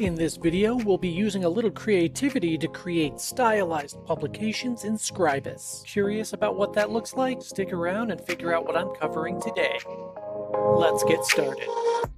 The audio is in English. In this video, we'll be using a little creativity to create stylized publications in Scribus. Curious about what that looks like? Stick around and figure out what I'm covering today. Let's get started.